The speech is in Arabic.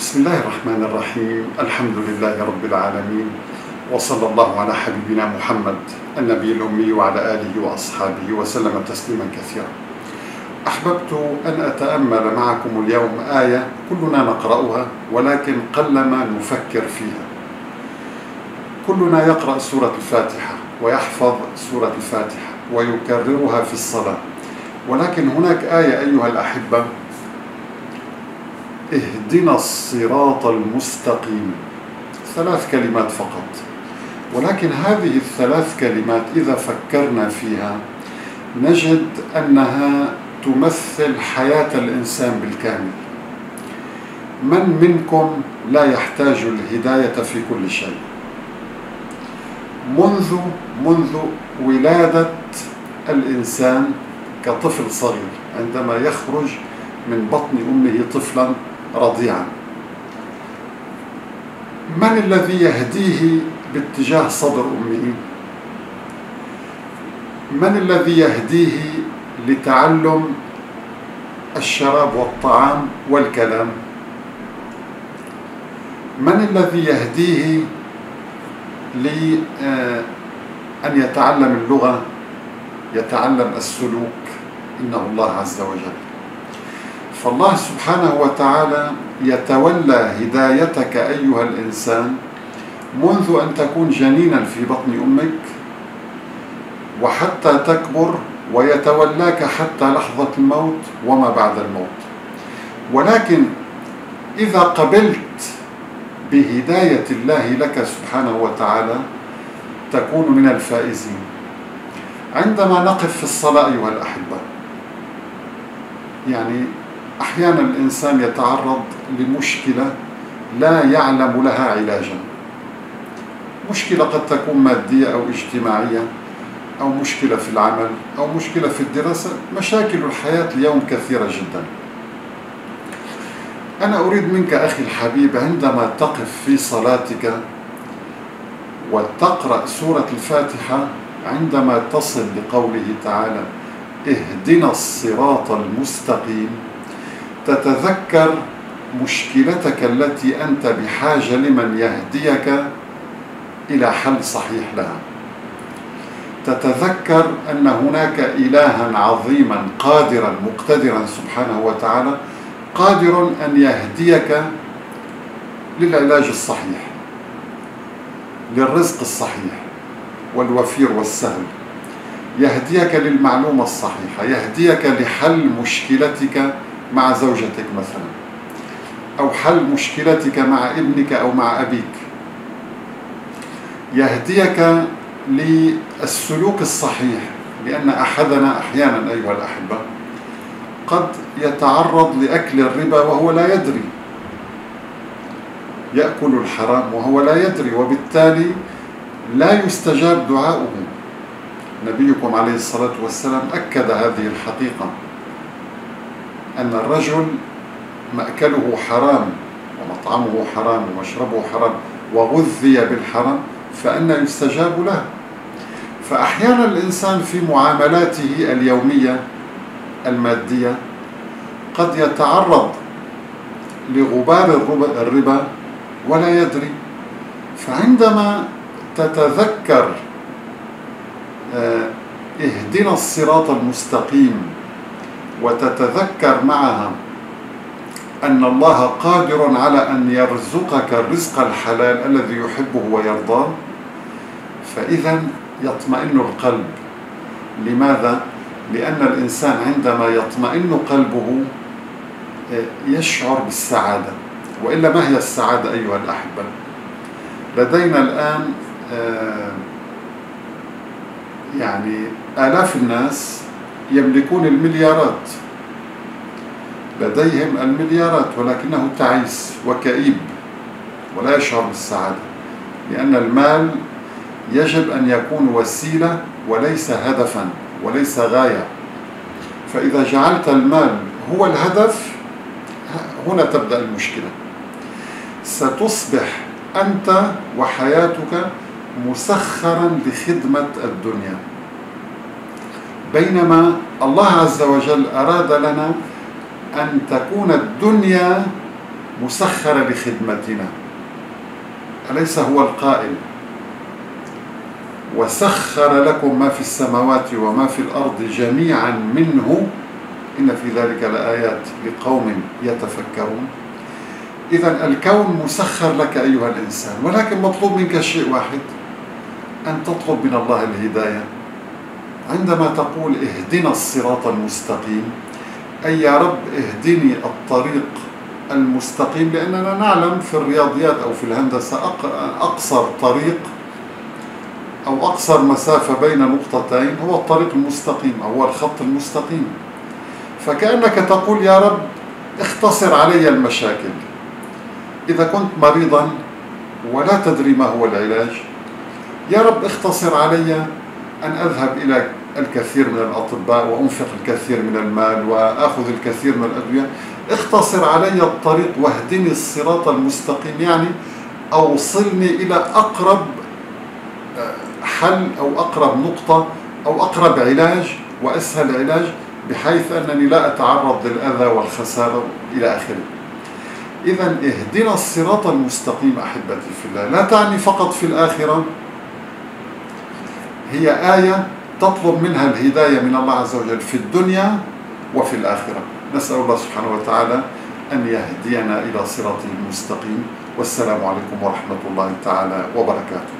بسم الله الرحمن الرحيم. الحمد لله رب العالمين، وصلى الله على حبيبنا محمد النبي الأمي وعلى آله وأصحابه وسلم تسليما كثيرا. أحببت أن أتأمل معكم اليوم آية كلنا نقرأها ولكن قلما نفكر فيها. كلنا يقرأ سورة الفاتحة ويحفظ سورة الفاتحة ويكررها في الصلاة، ولكن هناك آية أيها الأحبة: اهدنا الصراط المستقيم، ثلاث كلمات فقط، ولكن هذه الثلاث كلمات إذا فكرنا فيها نجد أنها تمثل حياة الإنسان بالكامل. من منكم لا يحتاج الهداية في كل شيء؟ منذ ولادة الإنسان كطفل صغير، عندما يخرج من بطن أمه طفلا رضيعا، من الذي يهديه باتجاه صدر أمه؟ من الذي يهديه لتعلم الشراب والطعام والكلام؟ من الذي يهديه لأن يتعلم اللغة، يتعلم السلوك؟ إنه الله عز وجل. فالله سبحانه وتعالى يتولى هدايتك أيها الإنسان منذ أن تكون جنينا في بطن أمك وحتى تكبر، ويتولاك حتى لحظة الموت وما بعد الموت. ولكن إذا قبلت بهداية الله لك سبحانه وتعالى تكون من الفائزين. عندما نقف في الصلاة أيها الأحبة، يعني أحيانا الإنسان يتعرض لمشكلة لا يعلم لها علاجا، مشكلة قد تكون مادية أو اجتماعية أو مشكلة في العمل أو مشكلة في الدراسة. مشاكل الحياة اليوم كثيرة جدا. أنا أريد منك أخي الحبيب، عندما تقف في صلاتك وتقرأ سورة الفاتحة، عندما تصل لقوله تعالى اهدنا الصراط المستقيم، تتذكر مشكلتك التي أنت بحاجة لمن يهديك إلى حل صحيح لها. تتذكر أن هناك إلها عظيما قادرا مقتدرا سبحانه وتعالى قادر أن يهديك للعلاج الصحيح، للرزق الصحيح والوفير والسهل، يهديك للمعلومة الصحيحة، يهديك لحل مشكلتك مع زوجتك مثلا، أو حل مشكلتك مع ابنك أو مع أبيك، يهديك للسلوك الصحيح. لأن أحدنا أحيانا أيها الأحبة قد يتعرض لأكل الربا وهو لا يدري، يأكل الحرام وهو لا يدري، وبالتالي لا يستجاب دعاؤه. نبيكم عليه الصلاة والسلام أكد هذه الحقيقة، أن الرجل مأكله حرام ومطعمه حرام ومشربه حرام وغذي بالحرام، فأنى يستجاب له. فأحيانا الإنسان في معاملاته اليومية المادية قد يتعرض لغبار الربا ولا يدري. فعندما تتذكر اهدنا الصراط المستقيم وتتذكر معها أن الله قادر على أن يرزقك الرزق الحلال الذي يحبه ويرضاه، فإذا يطمئن القلب. لماذا؟ لأن الإنسان عندما يطمئن قلبه يشعر بالسعادة. وإلا ما هي السعادة أيها الأحبة؟ لدينا الآن يعني آلاف الناس يملكون المليارات، لديهم المليارات، ولكنه تعيس وكئيب ولا يشعر بالسعادة، لأن المال يجب أن يكون وسيلة وليس هدفا وليس غاية. فإذا جعلت المال هو الهدف، هنا تبدأ المشكلة. ستصبح أنت وحياتك مسخرا لخدمة الدنيا، بينما الله عز وجل أراد لنا أن تكون الدنيا مسخرة لخدمتنا، أليس هو القائل: وسخر لكم ما في السماوات وما في الأرض جميعا منه إن في ذلك لآيات لقوم يتفكرون. إذا الكون مسخر لك أيها الإنسان، ولكن مطلوب منك شيء واحد، أن تطلب من الله الهداية. عندما تقول اهدنا الصراط المستقيم، أي يا رب اهدني الطريق المستقيم، لأننا نعلم في الرياضيات أو في الهندسة أقصر طريق أو أقصر مسافة بين نقطتين هو الطريق المستقيم أو هو الخط المستقيم. فكأنك تقول يا رب اختصر علي المشاكل. إذا كنت مريضا ولا تدري ما هو العلاج، يا رب اختصر علي أن أذهب إلى الكثير من الأطباء وأنفق الكثير من المال وأخذ الكثير من الأدوية، اختصر علي الطريق واهدني الصراط المستقيم، يعني أوصلني إلى أقرب حل أو أقرب نقطة أو أقرب علاج وأسهل علاج، بحيث أنني لا أتعرض للأذى والخسارة إلى آخره. إذا اهدنا الصراط المستقيم أحبتي في الله لا تعني فقط في الآخرة، هي آية تطلب منها الهداية من الله عز وجل في الدنيا وفي الآخرة. نسأل الله سبحانه وتعالى أن يهدينا إلى صراطه المستقيم. والسلام عليكم ورحمة الله تعالى وبركاته.